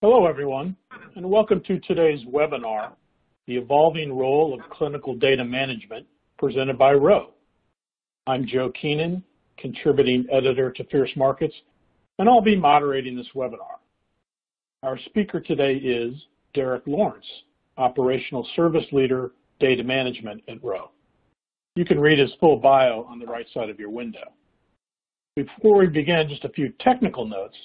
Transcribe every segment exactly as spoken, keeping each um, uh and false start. Hello, everyone, and welcome to today's webinar, The Evolving Role of Clinical Data Management, presented by Rho. I'm Joe Keenan, contributing editor to Fierce Markets, and I'll be moderating this webinar. Our speaker today is Derek Lawrence, Operational Service Leader, Data Management at Rho. You can read his full bio on the right side of your window. Before we begin, just a few technical notes.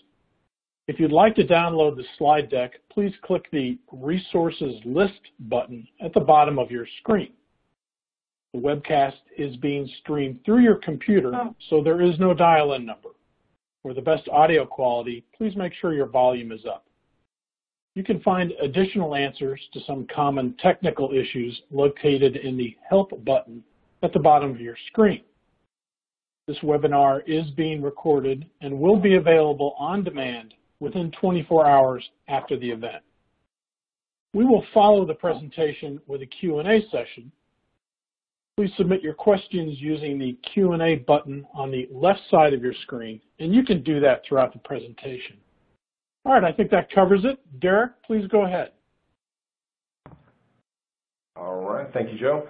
If you'd like to download the slide deck, please click the Resources List button at the bottom of your screen. The webcast is being streamed through your computer, so there is no dial-in number. For the best audio quality, please make sure your volume is up. You can find additional answers to some common technical issues located in the Help button at the bottom of your screen. This webinar is being recorded and will be available on demand within twenty-four hours after the event. We will follow the presentation with a Q and A session. Please submit your questions using the Q and A button on the left side of your screen, and you can do that throughout the presentation. All right, I think that covers it. Derek, please go ahead. All right, thank you, Joe.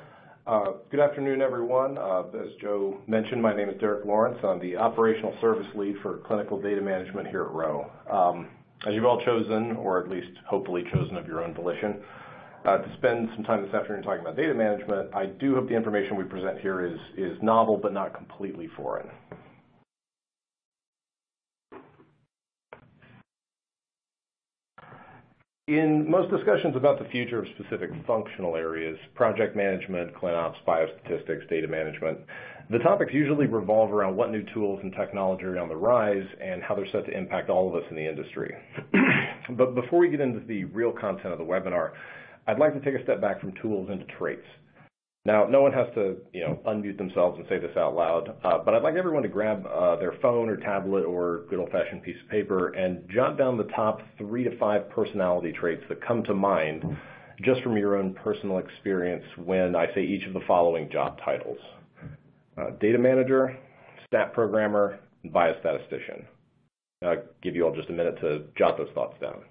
Uh, good afternoon, everyone. Uh, as Joe mentioned, my name is Derek Lawrence. I'm the Operational Service Lead for Clinical Data Management here at Rho. Um, as you've all chosen, or at least hopefully chosen of your own volition, uh, to spend some time this afternoon talking about data management, I do hope the information we present here is, is novel but not completely foreign. In most discussions about the future of specific functional areas, project management, ClinOps, biostatistics, data management, the topics usually revolve around what new tools and technology are on the rise and how they're set to impact all of us in the industry. But before we get into the real content of the webinar, I'd like to take a step back from tools into traits. Now, no one has to, you know, unmute themselves and say this out loud, uh, but I'd like everyone to grab uh, their phone or tablet or good old-fashioned piece of paper and jot down the top three to five personality traits that come to mind just from your own personal experience when I say each of the following job titles. Uh, data manager, stat programmer, and biostatistician. I'll give you all just a minute to jot those thoughts down.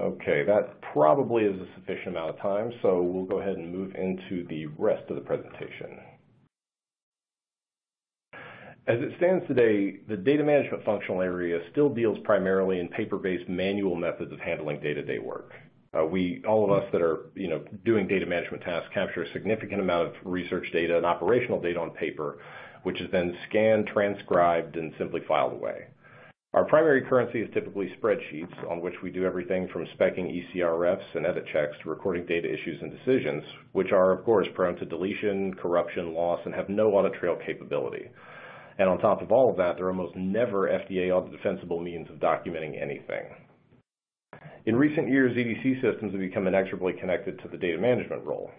Okay, that probably is a sufficient amount of time, so we'll go ahead and move into the rest of the presentation. As it stands today, the data management functional area still deals primarily in paper-based manual methods of handling day-to-day work. Uh, we, all of us that are, you know, doing data management tasks capture a significant amount of research data and operational data on paper, which is then scanned, transcribed, and simply filed away. Our primary currency is typically spreadsheets, on which we do everything from specking E C R Fs and edit checks to recording data issues and decisions, which are, of course, prone to deletion, corruption, loss, and have no audit trail capability. And on top of all of that, there are almost never F D A audit defensible means of documenting anything. In recent years, E D C systems have become inexorably connected to the data management role.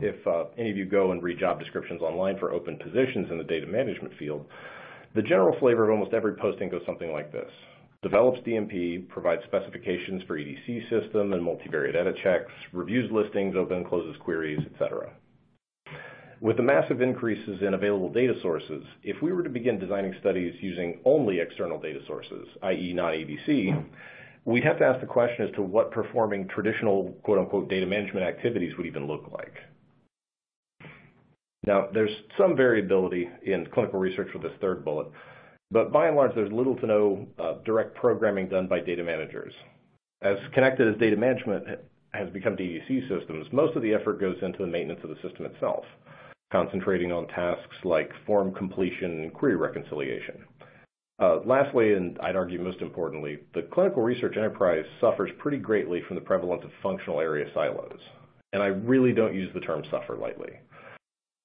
If uh, any of you go and read job descriptions online for open positions in the data management field, the general flavor of almost every posting goes something like this. Develops D M P, provides specifications for E D C system and multivariate edit checks, reviews listings, open and closes queries, et cetera. With the massive increases in available data sources, if we were to begin designing studies using only external data sources, that is not E D C, we'd have to ask the question as to what performing traditional quote-unquote data management activities would even look like. Now, there's some variability in clinical research with this third bullet, but by and large, there's little to no uh, direct programming done by data managers. As connected as data management has become to E D C systems, most of the effort goes into the maintenance of the system itself, concentrating on tasks like form completion and query reconciliation. Uh, lastly, and I'd argue most importantly, the clinical research enterprise suffers pretty greatly from the prevalence of functional area silos, and I really don't use the term suffer lightly.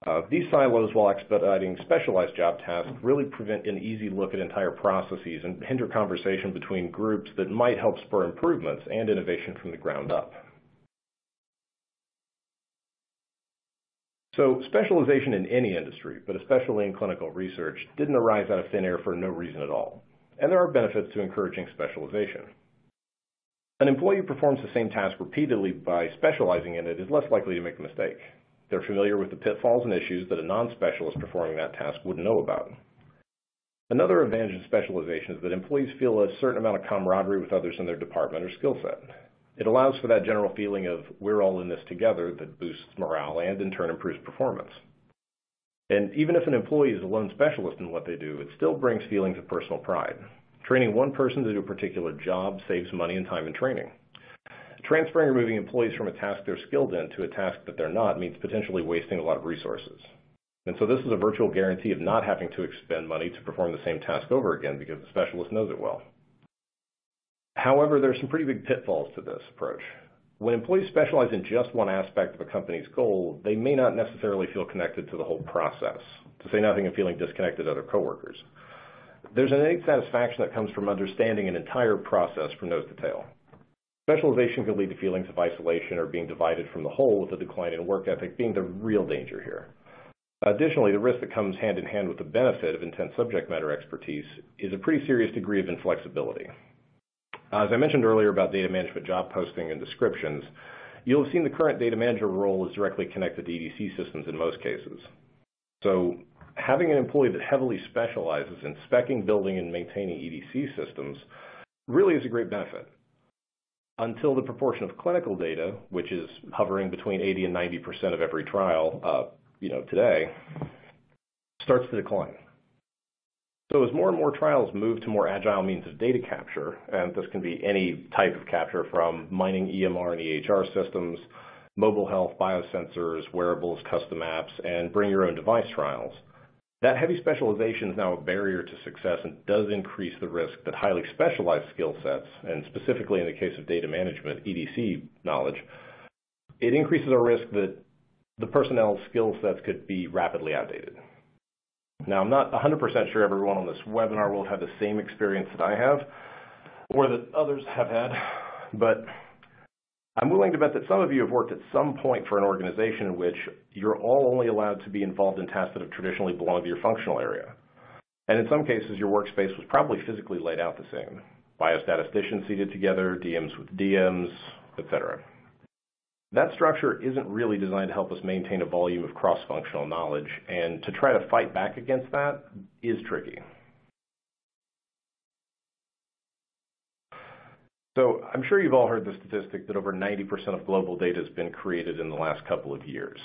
Uh, these silos, while expediting specialized job tasks, really prevent an easy look at entire processes and hinder conversation between groups that might help spur improvements and innovation from the ground up. So specialization in any industry, but especially in clinical research, didn't arise out of thin air for no reason at all, and there are benefits to encouraging specialization. An employee who performs the same task repeatedly by specializing in it is less likely to make a mistake. They're familiar with the pitfalls and issues that a non-specialist performing that task wouldn't know about. Another advantage of specialization is that employees feel a certain amount of camaraderie with others in their department or skill set. It allows for that general feeling of we're all in this together that boosts morale and in turn improves performance. And even if an employee is a lone specialist in what they do, it still brings feelings of personal pride. Training one person to do a particular job saves money and time in training. Transferring or moving employees from a task they're skilled in to a task that they're not means potentially wasting a lot of resources. And so this is a virtual guarantee of not having to expend money to perform the same task over again because the specialist knows it well. However, there are some pretty big pitfalls to this approach. When employees specialize in just one aspect of a company's goal, they may not necessarily feel connected to the whole process, to say nothing of feeling disconnected to other coworkers. There's an innate satisfaction that comes from understanding an entire process from nose to tail. Specialization can lead to feelings of isolation or being divided from the whole, with a decline in work ethic being the real danger here. Additionally, the risk that comes hand in hand with the benefit of intense subject matter expertise is a pretty serious degree of inflexibility. As I mentioned earlier about data management job posting and descriptions, you'll have seen the current data manager role is directly connected to E D C systems in most cases. So having an employee that heavily specializes in speccing, building, and maintaining E D C systems really is a great benefit, until the proportion of clinical data, which is hovering between eighty and ninety percent of every trial uh, you know, today, starts to decline. So as more and more trials move to more agile means of data capture, and this can be any type of capture from mining E M R and E H R systems, mobile health, biosensors, wearables, custom apps, and bring your own device trials, that heavy specialization is now a barrier to success and does increase the risk that highly specialized skill sets, and specifically in the case of data management, E D C knowledge, it increases our risk that the personnel's skill sets could be rapidly outdated. Now, I'm not one hundred percent sure everyone on this webinar will have the same experience that I have or that others have had, but I'm willing to bet that some of you have worked at some point for an organization in which you're all only allowed to be involved in tasks that have traditionally belonged to your functional area. And in some cases, your workspace was probably physically laid out the same. Biostatisticians seated together, D Ms with D Ms, et cetera. That structure isn't really designed to help us maintain a volume of cross-functional knowledge, and to try to fight back against that is tricky. So I'm sure you've all heard the statistic that over ninety percent of global data has been created in the last couple of years.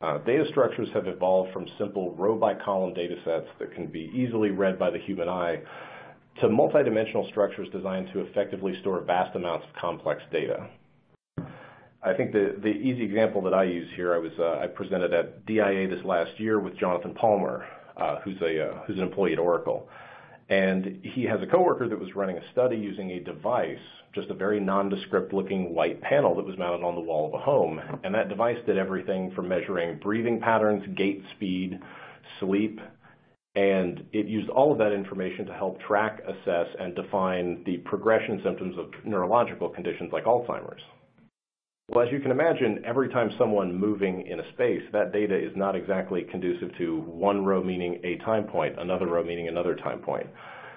Uh, data structures have evolved from simple row-by-column data sets that can be easily read by the human eye to multidimensional structures designed to effectively store vast amounts of complex data. I think the, the easy example that I use here, I was uh, I presented at D I A this last year with Jonathan Palmer, uh, who's a uh, who's an employee at Oracle, and he has a coworker that was running a study using a device, just a very nondescript-looking white panel that was mounted on the wall of a home, and that device did everything from measuring breathing patterns, gait speed, sleep, and it used all of that information to help track, assess, and define the progression symptoms of neurological conditions like Alzheimer's. Well, as you can imagine, every time someone moving in a space, that data is not exactly conducive to one row meaning a time point, another row meaning another time point.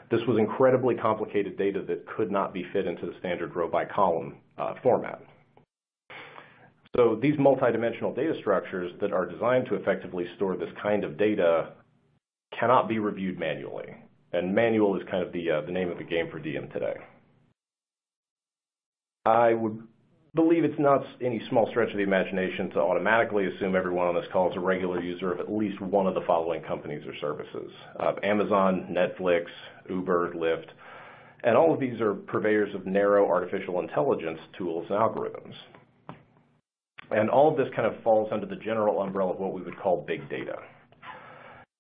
This was incredibly complicated data that could not be fit into the standard row by column uh, format. So these multidimensional data structures that are designed to effectively store this kind of data cannot be reviewed manually. And manual is kind of the, uh, the name of the game for D M today. I would believe it's not any small stretch of the imagination to automatically assume everyone on this call is a regular user of at least one of the following companies or services. Uh, Amazon, Netflix, Uber, Lyft, and all of these are purveyors of narrow artificial intelligence tools and algorithms. And all of this kind of falls under the general umbrella of what we would call big data.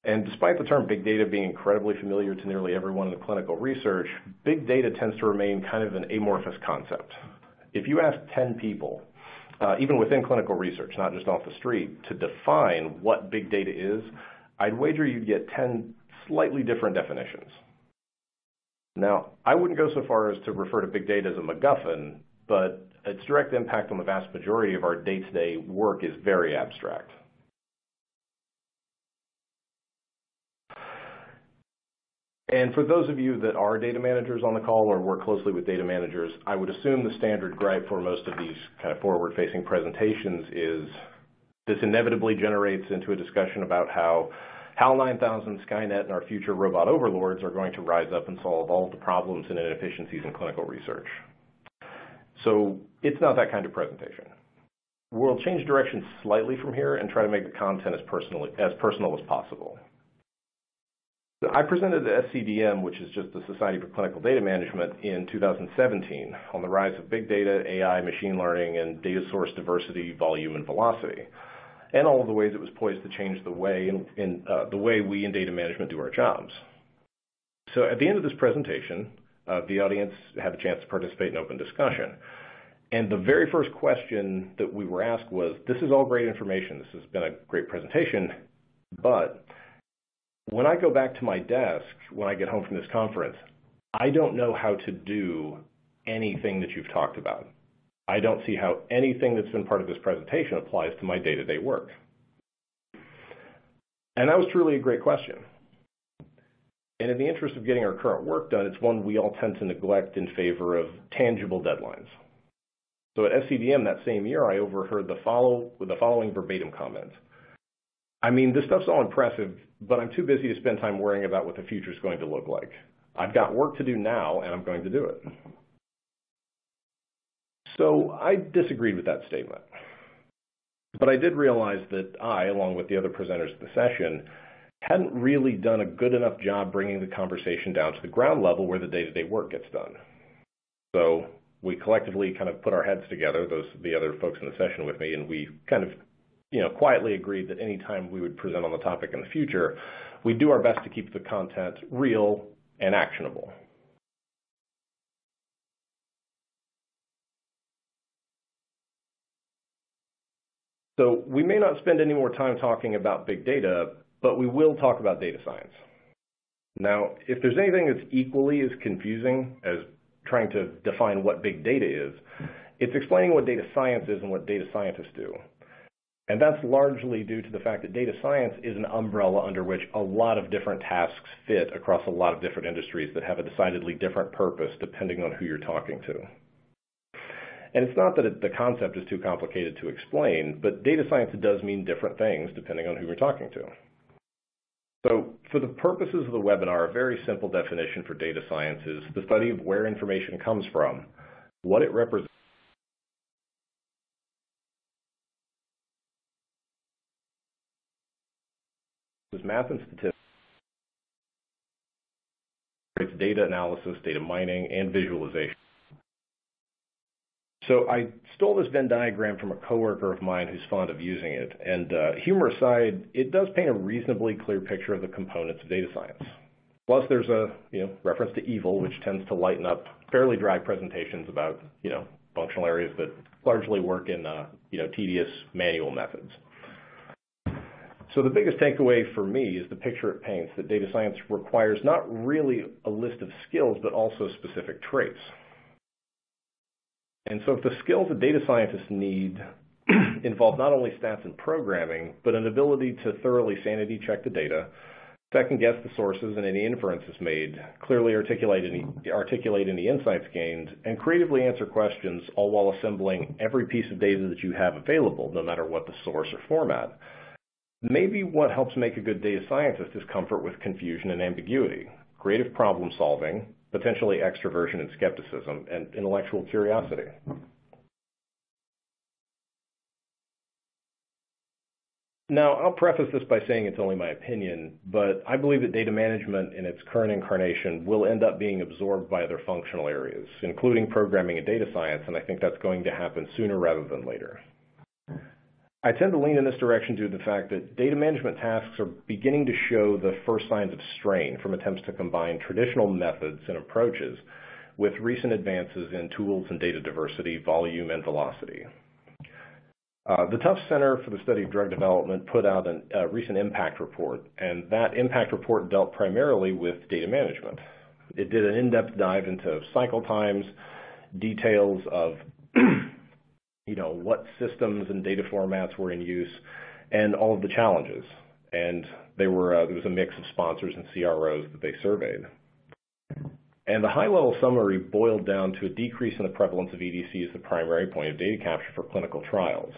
And despite the term big data being incredibly familiar to nearly everyone in clinical research, big data tends to remain kind of an amorphous concept. If you ask ten people, uh, even within clinical research, not just off the street, to define what big data is, I'd wager you'd get ten slightly different definitions. Now, I wouldn't go so far as to refer to big data as a MacGuffin, but its direct impact on the vast majority of our day-to-day work is very abstract. And for those of you that are data managers on the call or work closely with data managers, I would assume the standard gripe for most of these kind of forward-facing presentations is this inevitably generates into a discussion about how HAL nine thousand, Skynet, and our future robot overlords are going to rise up and solve all of the problems and inefficiencies in clinical research. So it's not that kind of presentation. We'll change direction slightly from here and try to make the content as personal as, personal as possible. I presented at S C D M, which is just the Society for Clinical Data Management, in two thousand seventeen on the rise of big data, A I, machine learning, and data source diversity, volume, and velocity, and all of the ways it was poised to change the way, in, in, uh, the way we in data management do our jobs. So at the end of this presentation, uh, the audience had a chance to participate in open discussion. And the very first question that we were asked was, this is all great information, this has been a great presentation, but when I go back to my desk when I get home from this conference, I don't know how to do anything that you've talked about. I don't see how anything that's been part of this presentation applies to my day-to-day work. And that was truly a great question. And in the interest of getting our current work done, it's one we all tend to neglect in favor of tangible deadlines. So at S C D M that same year, I overheard the, follow, the following verbatim comment. I mean, this stuff's all impressive, but I'm too busy to spend time worrying about what the future's going to look like. I've got work to do now, and I'm going to do it. So I disagreed with that statement, but I did realize that I, along with the other presenters of the session, hadn't really done a good enough job bringing the conversation down to the ground level where the day-to-day work gets done. So we collectively kind of put our heads together, those the other folks in the session with me, and we kind of you know, quietly agreed that any time we would present on the topic in the future, we'd do our best to keep the content real and actionable. So we may not spend any more time talking about big data, but we will talk about data science. Now, if there's anything that's equally as confusing as trying to define what big data is, it's explaining what data science is and what data scientists do. And that's largely due to the fact that data science is an umbrella under which a lot of different tasks fit across a lot of different industries that have a decidedly different purpose depending on who you're talking to. And it's not that it, the concept is too complicated to explain, but data science does mean different things depending on who you're talking to. So for the purposes of the webinar, a very simple definition for data science is the study of where information comes from, what it represents, math and statistics, data analysis, data mining, and visualization. So I stole this Venn diagram from a coworker of mine who's fond of using it. And uh, humor aside, it does paint a reasonably clear picture of the components of data science. Plus, there's a you know reference to evil, which tends to lighten up fairly dry presentations about you know functional areas that largely work in uh, you know tedious manual methods. So the biggest takeaway for me is the picture it paints that data science requires not really a list of skills, but also specific traits. And so if the skills that data scientists need involve not only stats and programming, but an ability to thoroughly sanity check the data, second guess the sources and any inferences made, clearly articulate any, articulate any insights gained, and creatively answer questions, all while assembling every piece of data that you have available, no matter what the source or format. Maybe what helps make a good data scientist is comfort with confusion and ambiguity, creative problem solving, potentially extroversion and skepticism, and intellectual curiosity. Now, I'll preface this by saying it's only my opinion, but I believe that data management in its current incarnation will end up being absorbed by other functional areas, including programming and data science, and I think that's going to happen sooner rather than later. I tend to lean in this direction due to the fact that data management tasks are beginning to show the first signs of strain from attempts to combine traditional methods and approaches with recent advances in tools and data diversity, volume, and velocity. Uh, the Tufts Center for the Study of Drug Development put out an, a recent impact report, and that impact report dealt primarily with data management. It did an in-depth dive into cycle times, details of you know, what systems and data formats were in use, and all of the challenges. And they were, uh, there was a mix of sponsors and C R Os that they surveyed. And the high-level summary boiled down to a decrease in the prevalence of E D C as the primary point of data capture for clinical trials.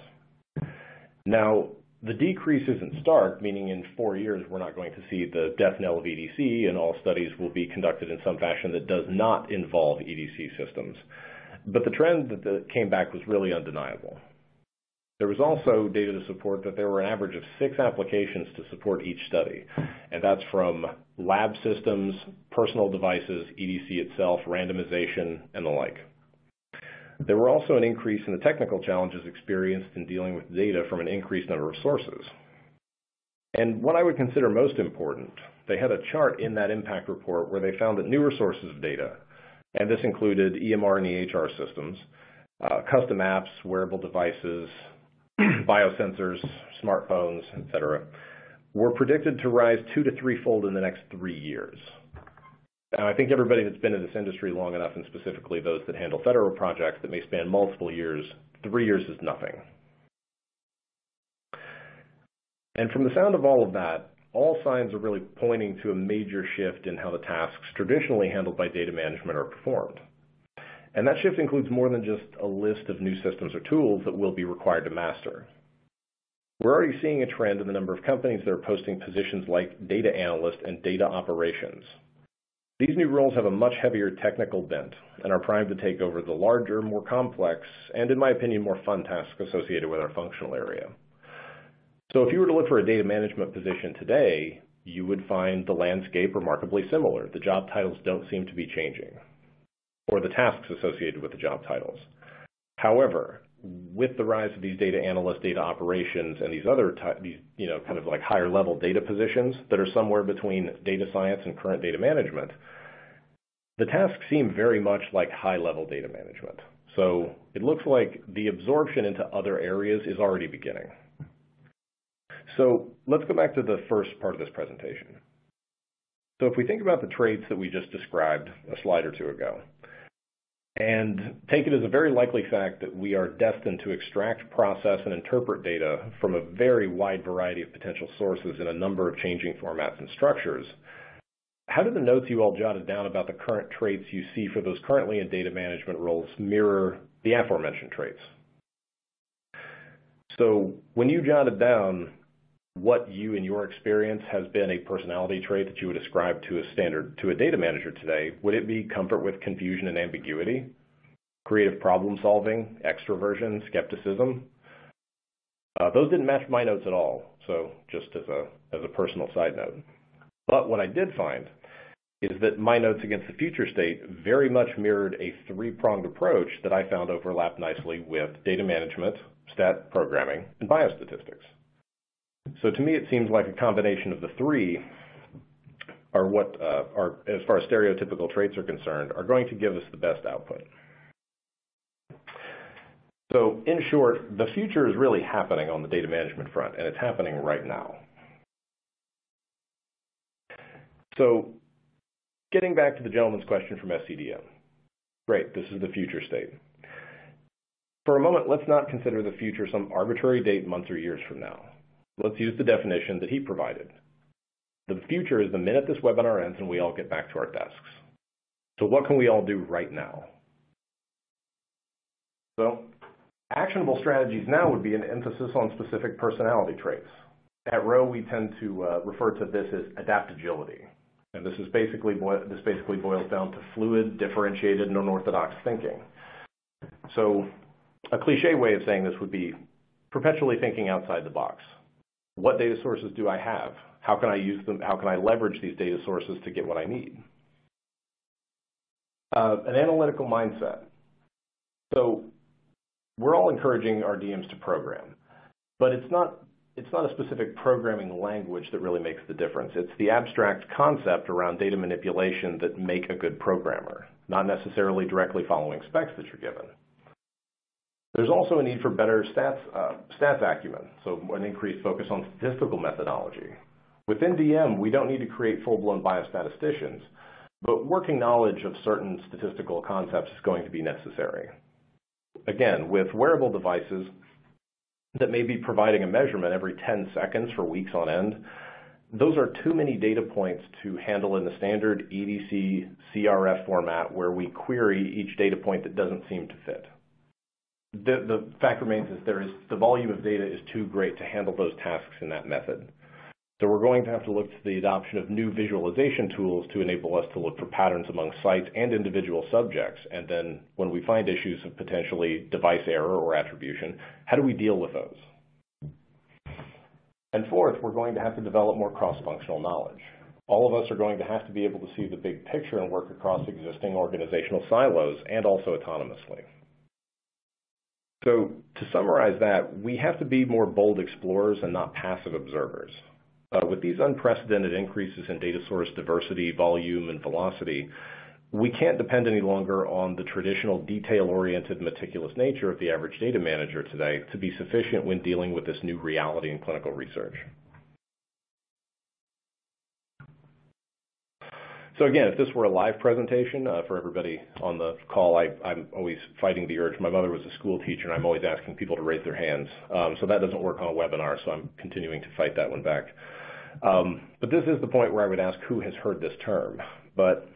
Now, the decrease isn't stark, meaning in four years we're not going to see the death knell of E D C, and all studies will be conducted in some fashion that does not involve E D C systems. But the trend that came back was really undeniable. There was also data to support that there were an average of six applications to support each study, and that's from lab systems, personal devices, E D C itself, randomization, and the like. There were also an increase in the technical challenges experienced in dealing with data from an increased number of sources. And what I would consider most important, they had a chart in that impact report where they found that newer sources of data, and this included E M R and E H R systems, uh, custom apps, wearable devices, biosensors, smartphones, et cetera, were predicted to rise two to threefold in the next three years. And I think everybody that's been in this industry long enough, and specifically those that handle federal projects that may span multiple years, three years is nothing. And from the sound of all of that, all signs are really pointing to a major shift in how the tasks traditionally handled by data management are performed. And that shift includes more than just a list of new systems or tools that we'll be required to master. We're already seeing a trend in the number of companies that are posting positions like data analyst and data operations. These new roles have a much heavier technical bent and are primed to take over the larger, more complex, and in my opinion, more fun tasks associated with our functional area. So if you were to look for a data management position today, you would find the landscape remarkably similar. The job titles don't seem to be changing, or the tasks associated with the job titles. However, with the rise of these data analysts, data operations, and these other these you know kind of like higher level data positions that are somewhere between data science and current data management, the tasks seem very much like high level data management. So it looks like the absorption into other areas is already beginning. So let's go back to the first part of this presentation. So if we think about the traits that we just described a slide or two ago, and take it as a very likely fact that we are destined to extract, process, and interpret data from a very wide variety of potential sources in a number of changing formats and structures, how do the notes you all jotted down about the current traits you see for those currently in data management roles mirror the aforementioned traits? So when you jotted down what you in your experience has been a personality trait that you would ascribe to a standard to a data manager today, would it be comfort with confusion and ambiguity, creative problem solving, extroversion, skepticism? Uh, those didn't match my notes at all, so just as a as a personal side note. But what I did find is that my notes against the future state very much mirrored a three-pronged approach that I found overlapped nicely with data management, stat programming, and biostatistics. So to me, it seems like a combination of the three are what, uh, are, as far as stereotypical traits are concerned, are going to give us the best output. So in short, the future is really happening on the data management front, and it's happening right now. So getting back to the gentleman's question from S C D M, great, this is the future state. For a moment, let's not consider the future some arbitrary date months or years from now. Let's use the definition that he provided. The future is the minute this webinar ends and we all get back to our desks. So what can we all do right now? So actionable strategies now would be an emphasis on specific personality traits. At Rho, we tend to uh, refer to this as adaptagility. And this is basically this basically boils down to fluid, differentiated, and unorthodox thinking. So a cliche way of saying this would be perpetually thinking outside the box. What data sources do I have? How can I use them? How can I leverage these data sources to get what I need? Uh, an analytical mindset. So we're all encouraging our D Ms to program, but it's not, it's not a specific programming language that really makes the difference. It's the abstract concept around data manipulation that make a good programmer, not necessarily directly following specs that you're given. There's also a need for better stats, uh, stats acumen, so an increased focus on statistical methodology. Within D M, we don't need to create full-blown biostatisticians, but working knowledge of certain statistical concepts is going to be necessary. Again, with wearable devices that may be providing a measurement every ten seconds for weeks on end, those are too many data points to handle in the standard E D C C R F format where we query each data point that doesn't seem to fit. The, the fact remains is there is the volume of data is too great to handle those tasks in that method. So we're going to have to look to the adoption of new visualization tools to enable us to look for patterns among sites and individual subjects. And then when we find issues of potentially device error or attribution, how do we deal with those? And fourth, we're going to have to develop more cross-functional knowledge. All of us are going to have to be able to see the big picture and work across existing organizational silos and also autonomously. So to summarize that, we have to be more bold explorers and not passive observers. Uh, with these unprecedented increases in data source diversity, volume, and velocity, we can't depend any longer on the traditional detail-oriented, meticulous nature of the average data manager today to be sufficient when dealing with this new reality in clinical research. So again, if this were a live presentation, uh, for everybody on the call, I, I'm always fighting the urge. My mother was a school teacher, and I'm always asking people to raise their hands. Um, so that doesn't work on a webinar, so I'm continuing to fight that one back. Um, but this is the point where I would ask who has heard this term. But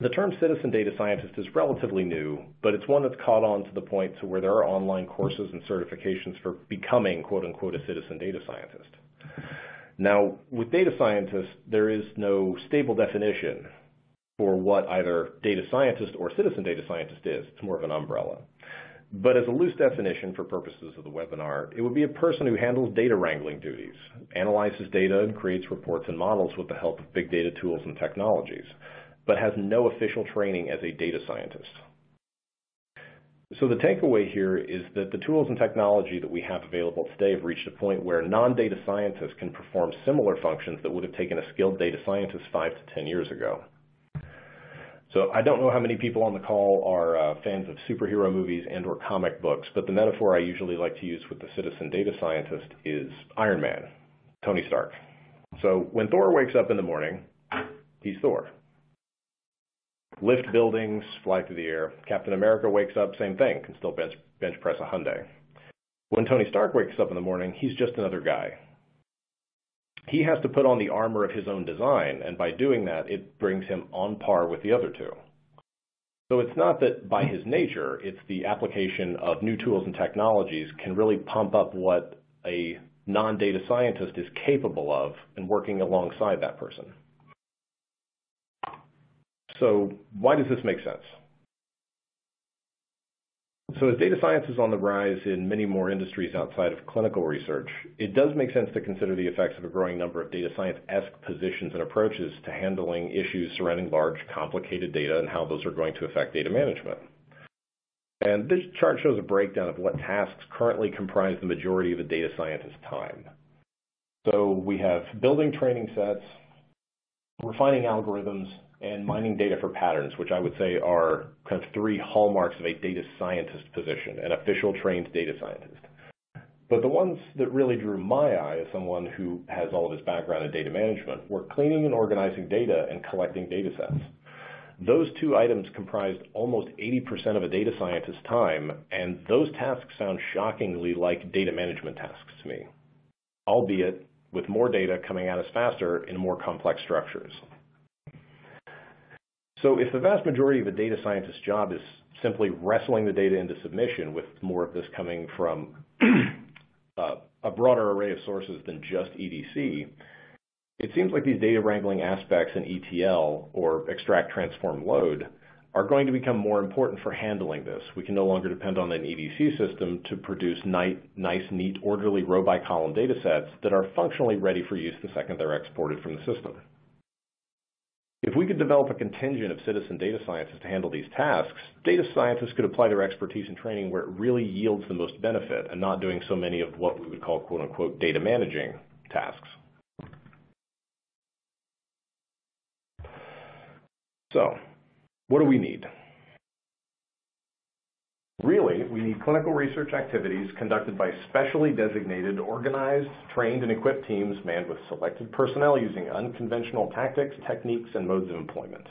the term citizen data scientist is relatively new, but it's one that's caught on to the point to where there are online courses and certifications for becoming, quote unquote, a citizen data scientist. Now, with data scientists, there is no stable definition for what either data scientist or citizen data scientist is. It's more of an umbrella. But as a loose definition for purposes of the webinar, it would be a person who handles data wrangling duties, analyzes data, and creates reports and models with the help of big data tools and technologies, but has no official training as a data scientist. So the takeaway here is that the tools and technology that we have available today have reached a point where non-data scientists can perform similar functions that would have taken a skilled data scientist five to ten years ago. So I don't know how many people on the call are uh, fans of superhero movies and or comic books, but the metaphor I usually like to use with the citizen data scientist is Iron Man, Tony Stark. So when Thor wakes up in the morning, he's Thor. Lift buildings, fly through the air. Captain America wakes up, same thing, can still bench, bench press a Hyundai. When Tony Stark wakes up in the morning, he's just another guy. He has to put on the armor of his own design, and by doing that, it brings him on par with the other two. So it's not that by his nature, it's the application of new tools and technologies can really pump up what a non-data scientist is capable of and working alongside that person. So why does this make sense? So as data science is on the rise in many more industries outside of clinical research, it does make sense to consider the effects of a growing number of data science-esque positions and approaches to handling issues surrounding large, complicated data and how those are going to affect data management. And this chart shows a breakdown of what tasks currently comprise the majority of a data scientist's time. So we have building training sets, refining algorithms, and mining data for patterns, which I would say are kind of three hallmarks of a data scientist position, an official trained data scientist. But the ones that really drew my eye as someone who has all of his background in data management were cleaning and organizing data and collecting data sets. Those two items comprised almost eighty percent of a data scientist's time, and those tasks sound shockingly like data management tasks to me, albeit with more data coming at us faster in more complex structures. So if the vast majority of a data scientist's job is simply wrestling the data into submission, with more of this coming from uh, a broader array of sources than just E D C, it seems like these data wrangling aspects in E T L, or extract, transform, load, are going to become more important for handling this. We can no longer depend on an E D C system to produce nice, neat, orderly row-by-column data sets that are functionally ready for use the second they're exported from the system. If we could develop a contingent of citizen data scientists to handle these tasks, data scientists could apply their expertise and training where it really yields the most benefit and not doing so many of what we would call, quote unquote, data managing tasks. So, what do we need? Really, we need clinical research activities conducted by specially designated, organized, trained, and equipped teams manned with selected personnel using unconventional tactics, techniques, and modes of employment.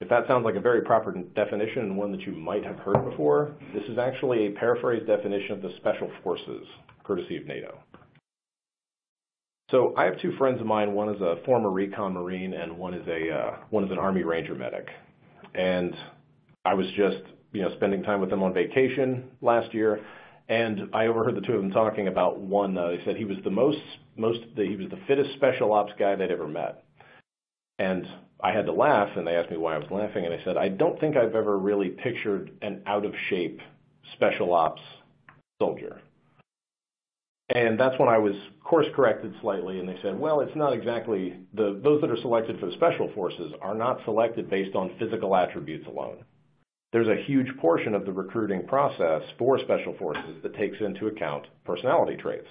If that sounds like a very proper definition and one that you might have heard before, this is actually a paraphrased definition of the Special Forces, courtesy of NATO. So I have two friends of mine. One is a former recon Marine, and one is a uh, one is an Army Ranger medic. And I was just you know spending time with them on vacation last year, and I overheard the two of them talking about one. Uh, they said he was the most most the, he was the fittest special ops guy they'd ever met. And I had to laugh, and they asked me why I was laughing, and I said, I don't think I've ever really pictured an out-of-shape special ops soldier. And that's when I was course-corrected slightly, and they said, well, it's not exactly, the, those that are selected for the special forces are not selected based on physical attributes alone. There's a huge portion of the recruiting process for special forces that takes into account personality traits.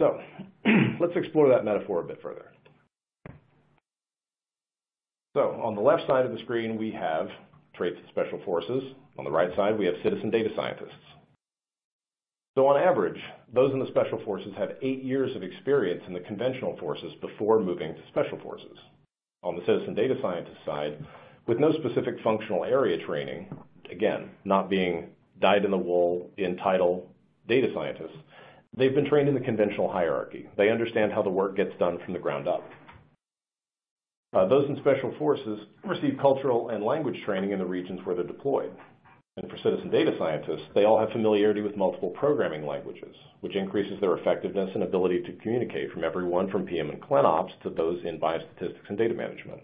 So let's explore that metaphor a bit further. So on the left side of the screen, we have traits of special forces. On the right side, we have citizen data scientists. So on average, those in the special forces have eight years of experience in the conventional forces before moving to special forces. On the citizen data scientist side, with no specific functional area training, again, not being dyed-in-the-wool, in-title data scientists, they've been trained in the conventional hierarchy. They understand how the work gets done from the ground up. Uh, those in special forces receive cultural and language training in the regions where they're deployed. And for citizen data scientists, they all have familiarity with multiple programming languages, which increases their effectiveness and ability to communicate from everyone from P M and ClinOps to those in biostatistics and data management.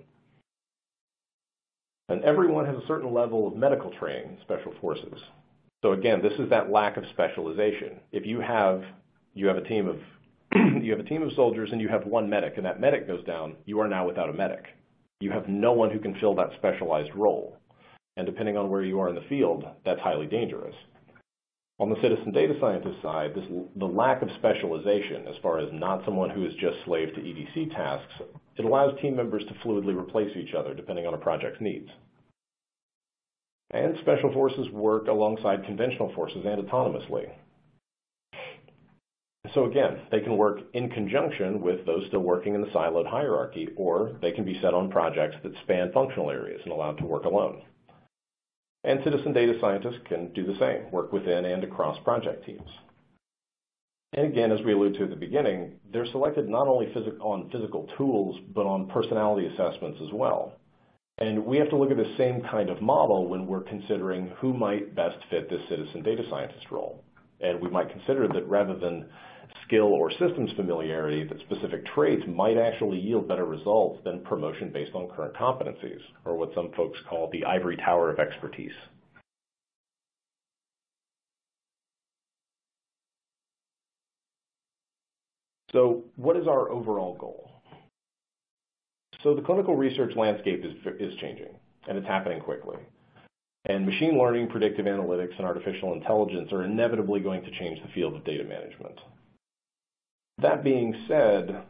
And everyone has a certain level of medical training in special forces. So again, this is that lack of specialization. If you have you have a team of you have a team of soldiers and you have one medic, and that medic goes down, you are now without a medic. You have no one who can fill that specialized role. And depending on where you are in the field, that's highly dangerous. On the citizen data scientist side, this, the lack of specialization, as far as not someone who is just slave to E D C tasks, it allows team members to fluidly replace each other depending on a project's needs. And special forces work alongside conventional forces and autonomously. So again, they can work in conjunction with those still working in the siloed hierarchy, or they can be set on projects that span functional areas and allowed to work alone. And citizen data scientists can do the same, work within and across project teams. And again, as we alluded to at the beginning, they're selected not only phys- on physical tools, but on personality assessments as well. And we have to look at the same kind of model when we're considering who might best fit this citizen data scientist role. And we might consider that rather than skill or systems familiarity, that specific traits might actually yield better results than promotion based on current competencies, or what some folks call the ivory tower of expertise. So what is our overall goal? So the clinical research landscape is, is changing, and it's happening quickly. And machine learning, predictive analytics, and artificial intelligence are inevitably going to change the field of data management. That being said,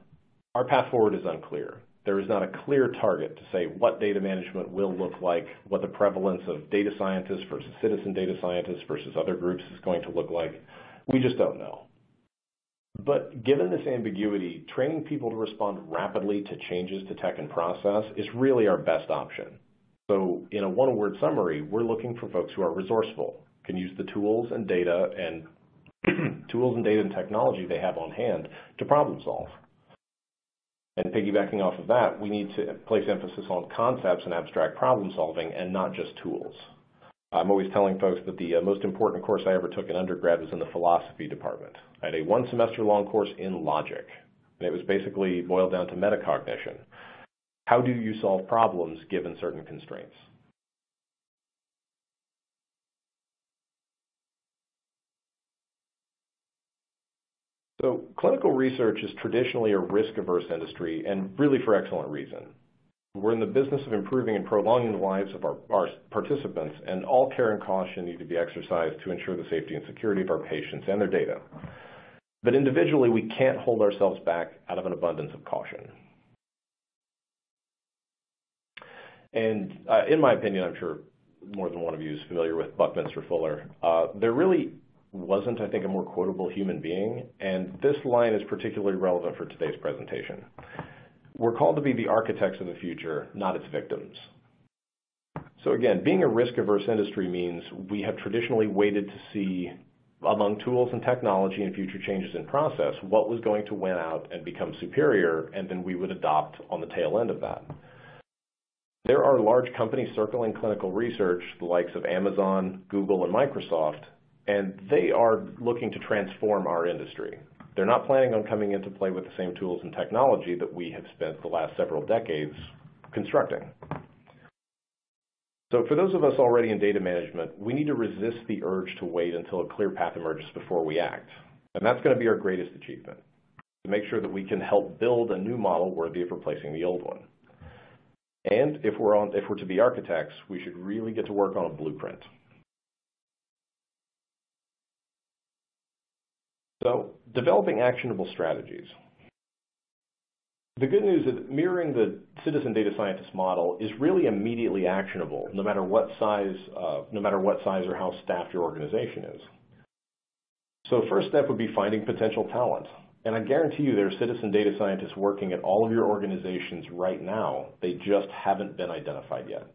our path forward is unclear. There is not a clear target to say what data management will look like, what the prevalence of data scientists versus citizen data scientists versus other groups is going to look like. We just don't know. But given this ambiguity, training people to respond rapidly to changes to tech and process is really our best option. So in a one-word summary, we're looking for folks who are resourceful, can use the tools and data and tools and data and technology they have on hand to problem solve. And piggybacking off of that, we need to place emphasis on concepts and abstract problem solving and not just tools. I'm always telling folks that the most important course I ever took in undergrad was in the philosophy department. I had a one semester long course in logic, and it was basically boiled down to metacognition. How do you solve problems given certain constraints? So clinical research is traditionally a risk-averse industry, and really for excellent reason. We're in the business of improving and prolonging the lives of our, our participants, and all care and caution need to be exercised to ensure the safety and security of our patients and their data. But individually, we can't hold ourselves back out of an abundance of caution. And uh, in my opinion, I'm sure more than one of you is familiar with Buckminster Fuller, uh, there really wasn't, I think, a more quotable human being, and this line is particularly relevant for today's presentation. We're called to be the architects of the future, not its victims. So again, being a risk-averse industry means we have traditionally waited to see among tools and technology and future changes in process, what was going to win out and become superior, and then we would adopt on the tail end of that. There are large companies circling clinical research, the likes of Amazon, Google, and Microsoft, and they are looking to transform our industry. They're not planning on coming into play with the same tools and technology that we have spent the last several decades constructing. So for those of us already in data management, we need to resist the urge to wait until a clear path emerges before we act. And that's going to be our greatest achievement, to make sure that we can help build a new model worthy of replacing the old one. And if we're, on, if we're to be architects, we should really get to work on a blueprint. So, developing actionable strategies. The good news is that mirroring the citizen data scientist model is really immediately actionable, no matter what size, uh, no matter what size or how staffed your organization is. So, first step would be finding potential talent. And I guarantee you there are citizen data scientists working at all of your organizations right now. They just haven't been identified yet.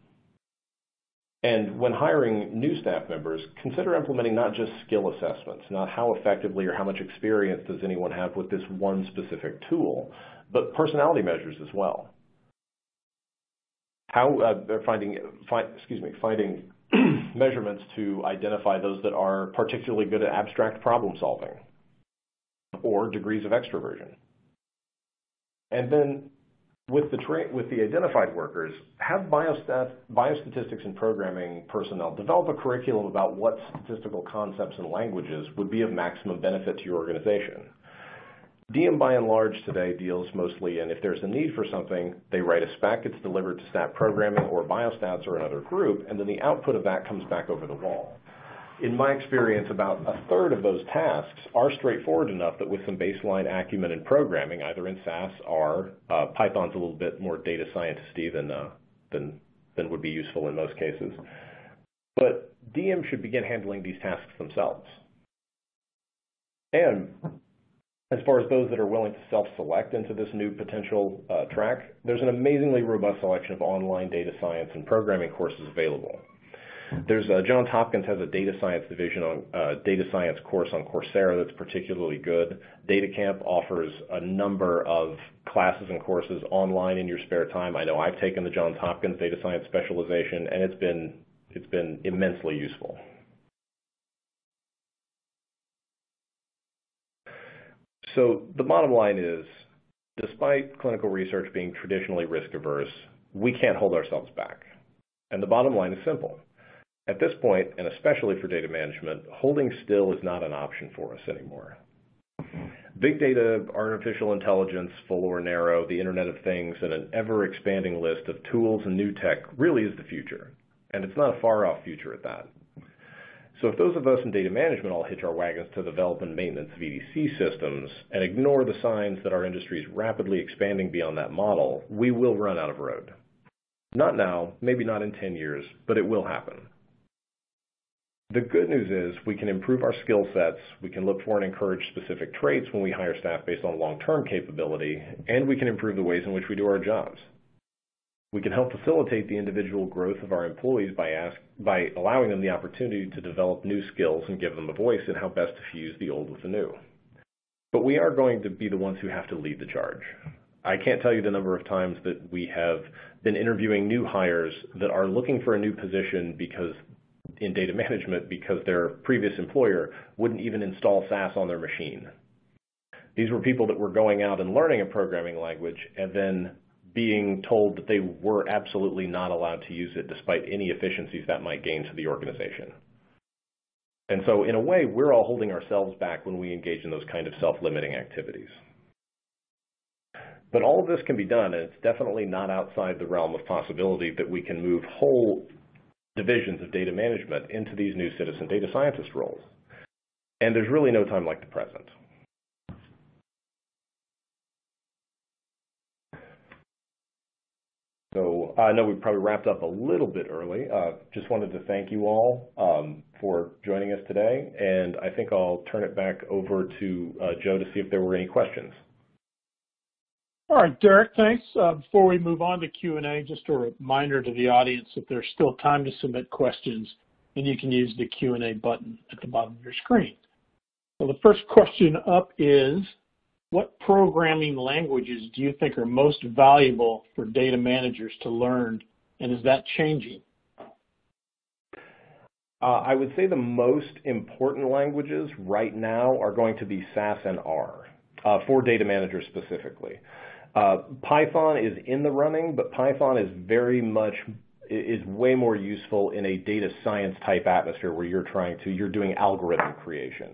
And when hiring new staff members, consider implementing not just skill assessments, not how effectively or how much experience does anyone have with this one specific tool, but personality measures as well. How uh, finding, find, excuse me, finding measurements to identify those that are particularly good at abstract problem solving, or degrees of extroversion. And then with the, tra with the identified workers, have biostat biostatistics and programming personnel develop a curriculum about what statistical concepts and languages would be of maximum benefit to your organization. D M by and large today deals mostly in if there's a need for something, they write a spec, it's delivered to stat programming or biostats or another group, and then the output of that comes back over the wall. In my experience, about a third of those tasks are straightforward enough that with some baseline acumen in programming, either in S A S, R, uh, Python's a little bit more data scientist-y than, uh, than, than would be useful in most cases. But D M should begin handling these tasks themselves. And as far as those that are willing to self-select into this new potential uh, track, there's an amazingly robust selection of online data science and programming courses available. There's uh, Johns Hopkins has a data science division on uh, data science course on Coursera that's particularly good. DataCamp offers a number of classes and courses online in your spare time. I know I've taken the Johns Hopkins data science specialization, and it's been it's been immensely useful. So the bottom line is, despite clinical research being traditionally risk-averse, we can't hold ourselves back. And the bottom line is simple. At this point, and especially for data management, holding still is not an option for us anymore. Big data, artificial intelligence, full or narrow, the Internet of Things, and an ever-expanding list of tools and new tech really is the future. And it's not a far-off future at that. So if those of us in data management all hitch our wagons to the development and maintenance of E D C systems and ignore the signs that our industry is rapidly expanding beyond that model, we will run out of road. Not now, maybe not in ten years, but it will happen. The good news is we can improve our skill sets, we can look for and encourage specific traits when we hire staff based on long-term capability, and we can improve the ways in which we do our jobs. We can help facilitate the individual growth of our employees by, ask, by allowing them the opportunity to develop new skills and give them a voice in how best to fuse the old with the new. But we are going to be the ones who have to lead the charge. I can't tell you the number of times that we have been interviewing new hires that are looking for a new position because in data management because their previous employer wouldn't even install S A S on their machine. These were people that were going out and learning a programming language and then being told that they were absolutely not allowed to use it despite any efficiencies that might gain to the organization. And so in a way, we're all holding ourselves back when we engage in those kind of self-limiting activities. But all of this can be done, and it's definitely not outside the realm of possibility that we can move whole divisions of data management into these new citizen data scientist roles. And there's really no time like the present. So I know we probably wrapped up a little bit early. Uh, just wanted to thank you all um, for joining us today. And I think I'll turn it back over to uh, Joe to see if there were any questions. All right, Derek, thanks. Uh, before we move on to Q and A, just a reminder to the audience that there's still time to submit questions, and you can use the Q and A button at the bottom of your screen. So the first question up is, what programming languages do you think are most valuable for data managers to learn, and is that changing? Uh, I would say the most important languages right now are going to be S A S and R, uh, for data managers specifically. Uh, Python is in the running, but Python is very much is way more useful in a data science type atmosphere where you're trying to you're doing algorithm creation.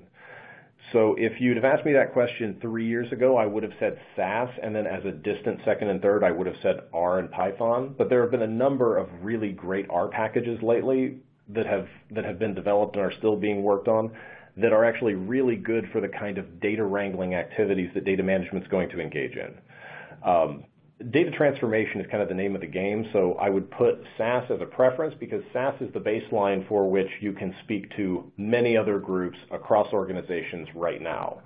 So if you'd have asked me that question three years ago, I would have said S A S, and then as a distant second and third, I would have said R and Python. But there have been a number of really great R packages lately that have that have been developed and are still being worked on that are actually really good for the kind of data wrangling activities that data management's going to engage in. Um, data transformation is kind of the name of the game, so I would put S A S as a preference because S A S is the baseline for which you can speak to many other groups across organizations right now.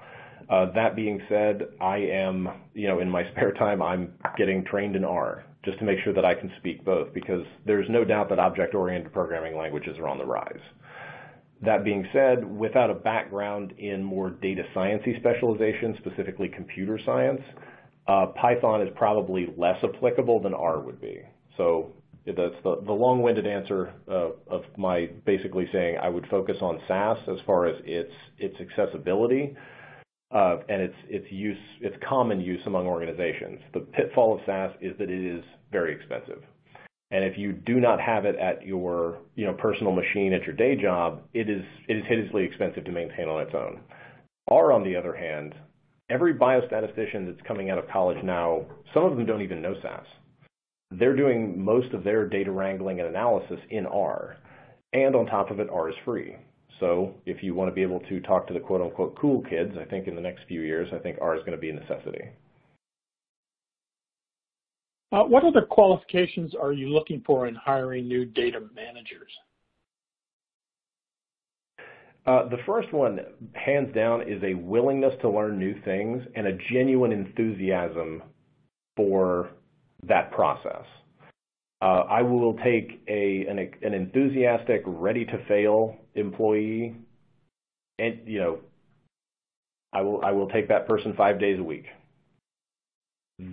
Uh, that being said, I am, you know, in my spare time, I'm getting trained in R just to make sure that I can speak both, because there's no doubt that object-oriented programming languages are on the rise. That being said, without a background in more data science-y specialization, specifically computer science, Uh, Python is probably less applicable than R would be. So that's the, the long-winded answer uh, of my basically saying I would focus on S A S as far as its its accessibility uh, and its its use, its common use among organizations. The pitfall of S A S is that it is very expensive, and if you do not have it at your you know personal machine at your day job, it is it is hideously expensive to maintain on its own. R, on the other hand, every biostatistician that's coming out of college now, some of them don't even know S A S. They're doing most of their data wrangling and analysis in R, and on top of it, R is free. So if you want to be able to talk to the quote-unquote cool kids, I think in the next few years, I think R is going to be a necessity. Uh, what other qualifications are you looking for in hiring new data managers? Uh, the first one, hands down, is a willingness to learn new things and a genuine enthusiasm for that process. Uh, I will take a an, an enthusiastic, ready-to-fail employee, and you know, I will I will take that person five days a week.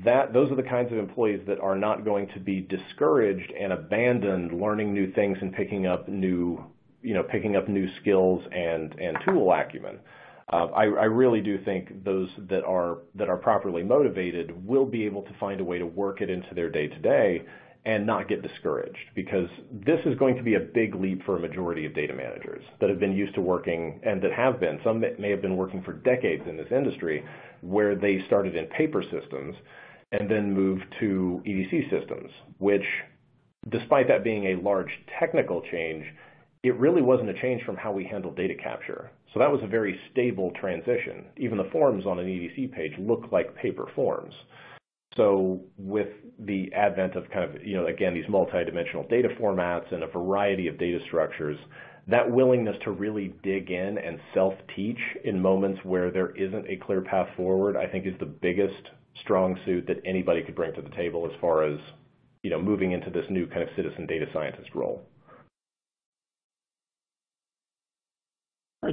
That those are the kinds of employees that are not going to be discouraged and abandoned learning new things and picking up new. you know, picking up new skills and, and tool acumen. Uh, I, I really do think those that are, that are properly motivated will be able to find a way to work it into their day-to-day and not get discouraged, because this is going to be a big leap for a majority of data managers that have been used to working and that have been, some may have been working for decades in this industry where they started in paper systems and then moved to E D C systems, which, despite that being a large technical change, it really wasn't a change from how we handle data capture. So that was a very stable transition. Even the forms on an E D C page look like paper forms. So with the advent of kind of, you know, again, these multi-dimensional data formats and a variety of data structures, that willingness to really dig in and self-teach in moments where there isn't a clear path forward, I think is the biggest strong suit that anybody could bring to the table as far as, you know, moving into this new kind of citizen data scientist role.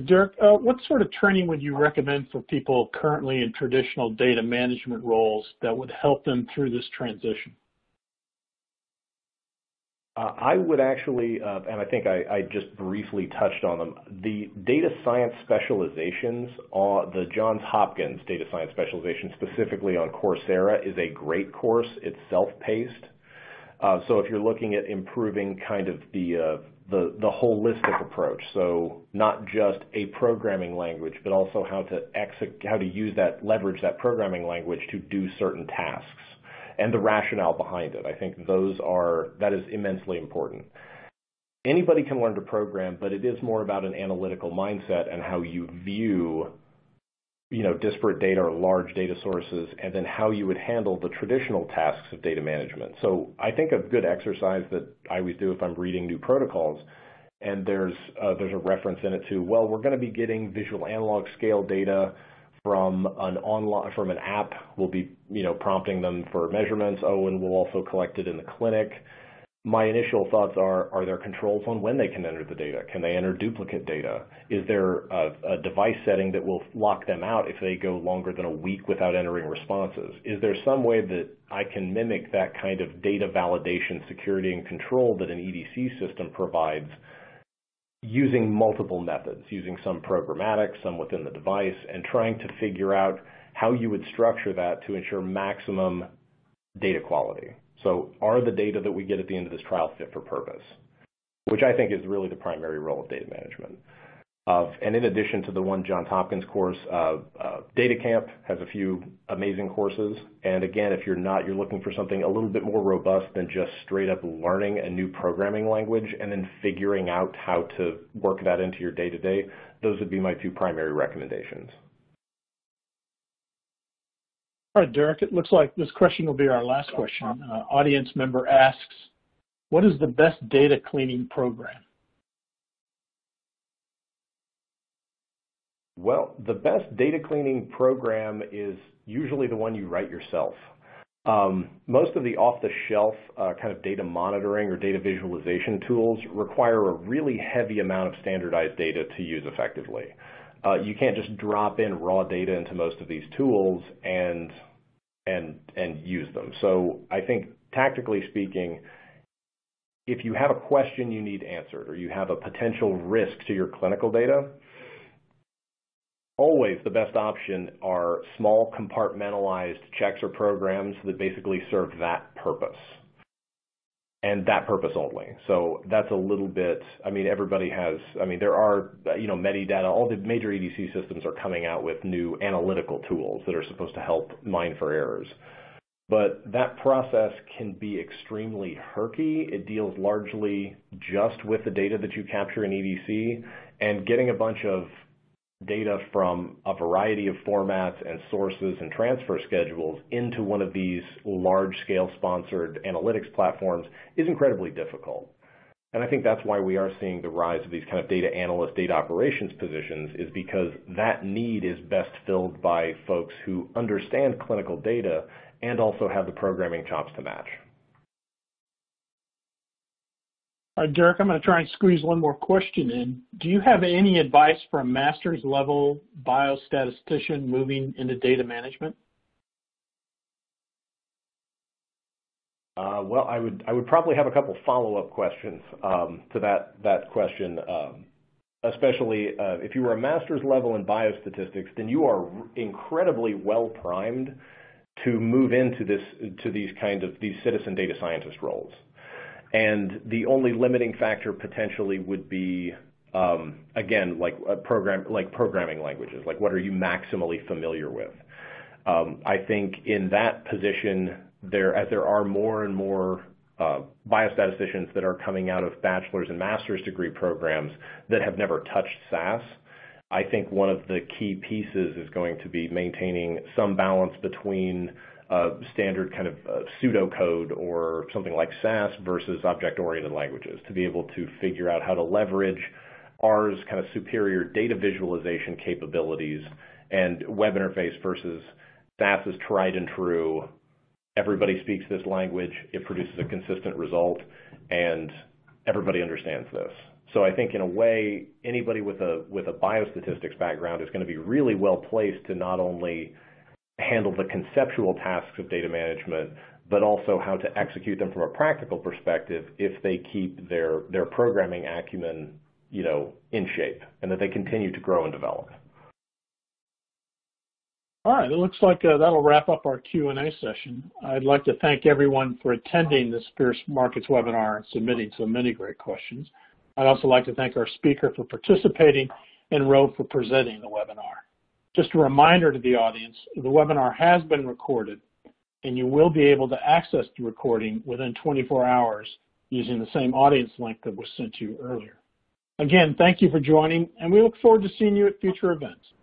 Derek, uh, what sort of training would you recommend for people currently in traditional data management roles that would help them through this transition? Uh, I would actually, uh, and I think I, I just briefly touched on them, the data science specializations, on the Johns Hopkins data science specialization specifically on Coursera is a great course. It's self-paced. Uh, so if you're looking at improving kind of the uh, The, the holistic approach, so not just a programming language, but also how to exec, how to use that, leverage that programming language to do certain tasks, and the rationale behind it. I think those are, that is immensely important. Anybody can learn to program, but it is more about an analytical mindset and how you view, you know, disparate data or large data sources, and then how you would handle the traditional tasks of data management. So I think a good exercise that I always do if I'm reading new protocols, and there's uh, there's a reference in it to, well, we're going to be getting visual analog scale data from an online from an app. We'll be you know prompting them for measurements. Oh, and we'll also collect it in the clinic. my initial thoughts are, are there controls on when they can enter the data? Can they enter duplicate data? Is there a, a device setting that will lock them out if they go longer than a week without entering responses? Is there some way that I can mimic that kind of data validation, security, and control that an E D C system provides using multiple methods, using some programmatic, some within the device, and trying to figure out how you would structure that to ensure maximum data quality? So are the data that we get at the end of this trial fit for purpose? Which I think is really the primary role of data management. Uh, and in addition to the one Johns Hopkins course, uh, uh, DataCamp has a few amazing courses. And again, if you're not, you're looking for something a little bit more robust than just straight up learning a new programming language and then figuring out how to work that into your day-to-day, those would be my two primary recommendations. All right, Derek, it looks like this question will be our last question. Uh, audience member asks, what is the best data cleaning program? Well, the best data cleaning program is usually the one you write yourself. Um, most of the off-the-shelf uh, kind of data monitoring or data visualization tools require a really heavy amount of standardized data to use effectively. Uh, you can't just drop in raw data into most of these tools and and and use them. So I think tactically speaking, if you have a question you need answered or you have a potential risk to your clinical data, always the best option are small compartmentalized checks or programs that basically serve that purpose. And that purpose only. So that's a little bit, I mean, everybody has, I mean, there are, you know, metadata, all the major E D C systems are coming out with new analytical tools that are supposed to help mine for errors. But that process can be extremely herky. It deals largely just with the data that you capture in E D C, and getting a bunch of data from a variety of formats and sources and transfer schedules into one of these large-scale sponsored analytics platforms is incredibly difficult. And I think that's why we are seeing the rise of these kind of data analyst, data operations positions, is because that need is best filled by folks who understand clinical data and also have the programming chops to match. All right, Derek, I'm going to try and squeeze one more question in. Do you have any advice for a master's level biostatistician moving into data management? Uh, well, I would I would probably have a couple follow-up questions um, to that that question. Um, especially uh, if you were a master's level in biostatistics, then you are incredibly well primed to move into this to these kind of these citizen data scientist roles. And the only limiting factor potentially would be, um, again, like a program, like programming languages. Like, what are you maximally familiar with? Um, I think in that position, there as there are more and more uh, biostatisticians that are coming out of bachelor's and master's degree programs that have never touched S A S. I think one of the key pieces is going to be maintaining some balance between Uh, standard kind of uh, pseudocode or something like S A S versus object-oriented languages, to be able to figure out how to leverage R's kind of superior data visualization capabilities and web interface versus SAS's tried and true, everybody speaks this language, it produces a consistent result, and everybody understands this. So I think in a way, anybody with a, with a biostatistics background is going to be really well placed to not only handle the conceptual tasks of data management, but also how to execute them from a practical perspective if they keep their, their programming acumen, you know, in shape, and that they continue to grow and develop. All right, it looks like uh, that'll wrap up our Q and A session. I'd like to thank everyone for attending this Fierce Markets webinar and submitting so many great questions. I'd also like to thank our speaker for participating and Rho for presenting the webinar. Just a reminder to the audience, the webinar has been recorded, and you will be able to access the recording within twenty-four hours using the same audience link that was sent to you earlier. Again, thank you for joining, and we look forward to seeing you at future events.